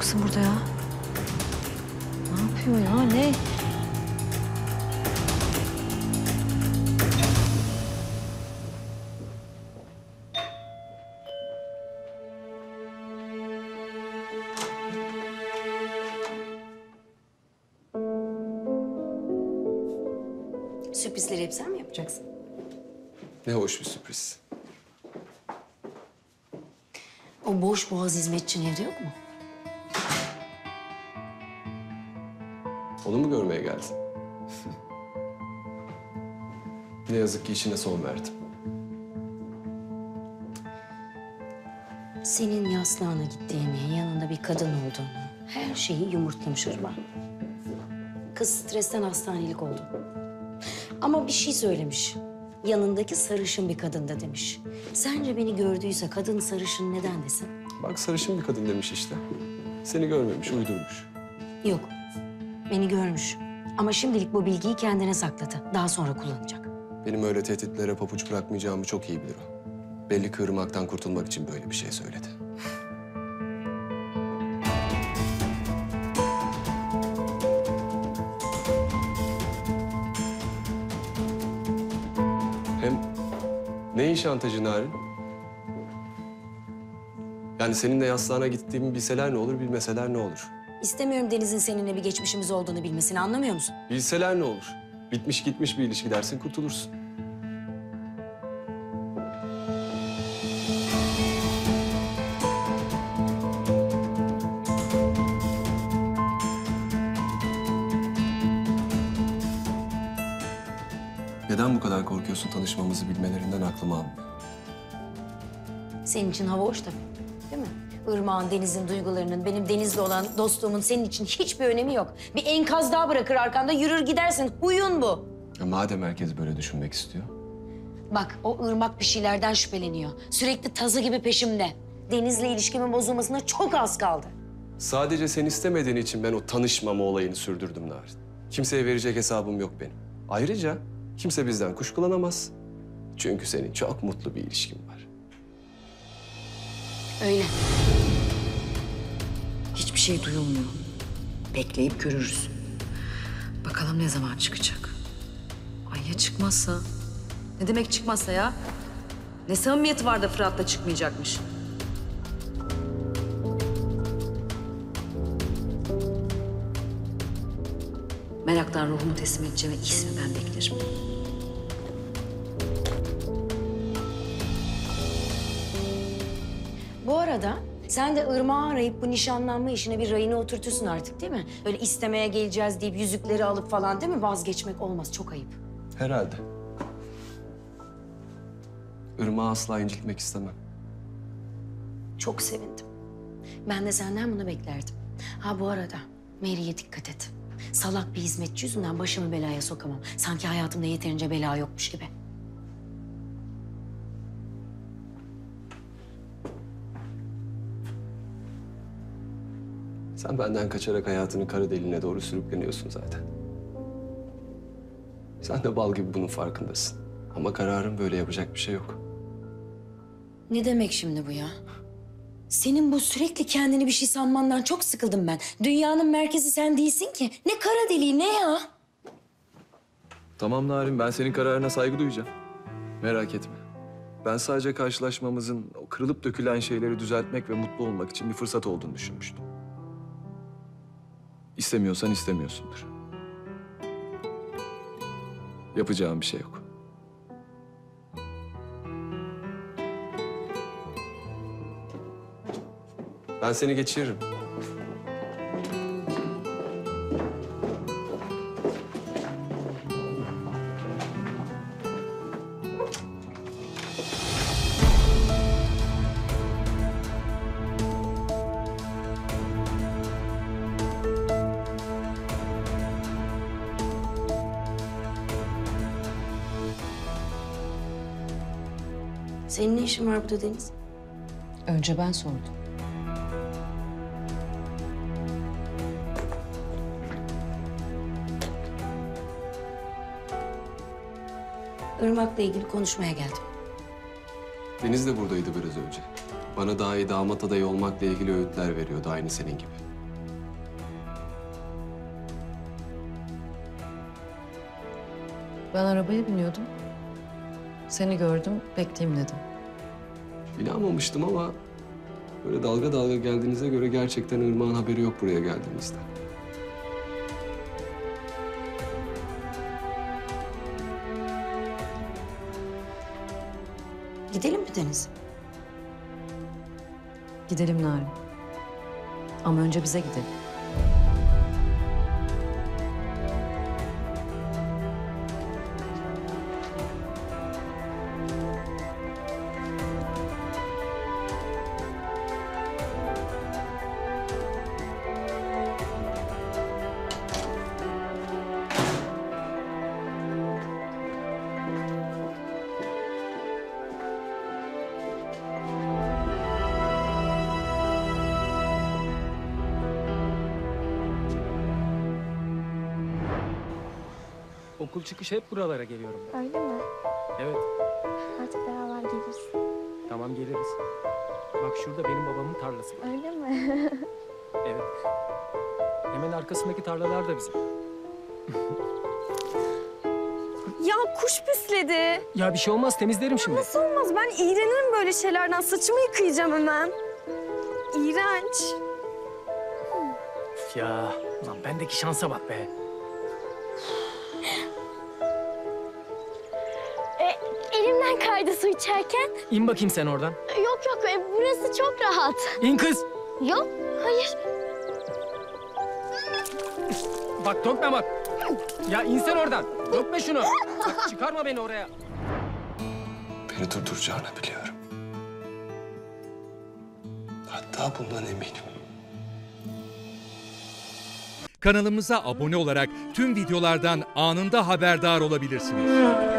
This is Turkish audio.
kızım burada ya? Ne yapıyor ya? Ne? Sürprizleri hep sen mi yapacaksın? Ne hoş bir sürpriz. O boş boğaz hizmetçinin evde yok mu? Onu mu görmeye geldin? Ne yazık ki işine son verdim. Senin yaslağına gittiğini, yanında bir kadın olduğunu, her şeyi yumurtlamış Irmak. Kız stresten hastanelik oldu. Ama bir şey söylemiş. Yanındaki sarışın bir kadın da demiş. Sence beni gördüyse kadın sarışın neden desin? Bak sarışın bir kadın demiş işte. Seni görmemiş, uydurmuş. Yok, beni görmüş. Ama şimdilik bu bilgiyi kendine sakladı. Daha sonra kullanacak. Benim öyle tehditlere papuç bırakmayacağımı çok iyi bilir o. Belli ki Irmak'tan kurtulmak için böyle bir şey söyledi. Neyin şantajı Narin? Yani seninle yaslağına gittiğimi bilseler ne olur, bilmeseler ne olur? İstemiyorum Deniz'in seninle bir geçmişimiz olduğunu bilmesini, anlamıyor musun? Bilseler ne olur? Bitmiş gitmiş bir ilişki dersin, kurtulursun. Neden bu kadar korkuyorsun tanışmamızı bilmelerinden aklıma almıyor. Senin için hava hoş tabii, değil mi? Irmak'ın, Deniz'in duygularının, benim Deniz'le olan dostluğumun senin için hiçbir önemi yok. Bir enkaz daha bırakır arkanda, yürür gidersin. Huyun bu. Ya madem herkes böyle düşünmek istiyor. Bak, o Irmak bir şeylerden şüpheleniyor. Sürekli tazı gibi peşimde. Deniz'le ilişkimin bozulmasına çok az kaldı. Sadece sen istemediğin için ben o tanışmama olayını sürdürdüm Narin. Kimseye verecek hesabım yok benim. Ayrıca... Kimse bizden kuşkulanamaz. Çünkü senin çok mutlu bir ilişkin var. Öyle. Hiçbir şey duyulmuyor. Bekleyip görürüz. Bakalım ne zaman çıkacak. Ay ya çıkmazsa? Ne demek çıkmazsa ya? Ne samimiyeti var da Fırat'la çıkmayacakmış. Meraktan ruhumu teslim edeceğime ismi ben beklerim. Bu arada sen de Irmak'ı arayıp bu nişanlanma işine bir rayına oturtursun artık değil mi? Böyle istemeye geleceğiz deyip yüzükleri alıp falan değil mi? Vazgeçmek olmaz, çok ayıp. Herhalde. Irmak'ı asla incitmek istemem. Çok sevindim. Ben de senden bunu beklerdim. Ha bu arada Mary'e dikkat et. Salak bir hizmetçi yüzünden başımı belaya sokamam. Sanki hayatımda yeterince bela yokmuş gibi. Sen benden kaçarak hayatının kara deliğine doğru sürükleniyorsun zaten. Sen de bal gibi bunun farkındasın. Ama kararın böyle, yapacak bir şey yok. Ne demek şimdi bu ya? Senin bu sürekli kendini bir şey sanmandan çok sıkıldım ben. Dünyanın merkezi sen değilsin ki. Ne kara deliği, ne ya? Tamam Narin, ben senin kararına saygı duyacağım. Merak etme. Ben sadece karşılaşmamızın o kırılıp dökülen şeyleri düzeltmek ve mutlu olmak için bir fırsat olduğunu düşünmüştüm. İstemiyorsan istemiyorsundur. Yapacağım bir şey yok. Ben seni geçiririm. Senin ne işin var burada Deniz? Önce ben sordum. Irmak'la ilgili konuşmaya geldim. Deniz de buradaydı biraz önce. Bana daha iyi damat adayı olmakla ilgili öğütler veriyordu, aynı senin gibi. Ben arabaya biniyordum. Seni gördüm, bekleyeyim dedim. İnanmamıştım ama böyle dalga dalga geldiğinize göre gerçekten Irmak'ın haberi yok buraya geldiğinizde. Gidelim mi Deniz? Gidelim Narin. Ama önce bize gidelim. Okul çıkışı hep buralara geliyorum ben. Öyle mi? Evet. Artık beraber geliriz. Tamam geliriz. Bak şurada benim babamın tarlası var. Öyle mi? Evet. Hemen arkasındaki tarlalar da bizim. Ya kuş pisledi. Ya bir şey olmaz, temizlerim şimdi. Nasıl olmaz? Ben iğrenirim böyle şeylerden. Saçımı yıkayacağım hemen. İğrenç. Ya ulan bendeki şansa bak be. Su içerken. İn bakayım sen oradan. Yok yok, burası çok rahat. İn kız. Yok, hayır. Bak dökme bak. Ya in sen oradan. Dökme şunu. Bak, çıkarma beni oraya. Beni durduracağını biliyorum. Hatta bundan eminim. Kanalımıza abone olarak tüm videolardan anında haberdar olabilirsiniz.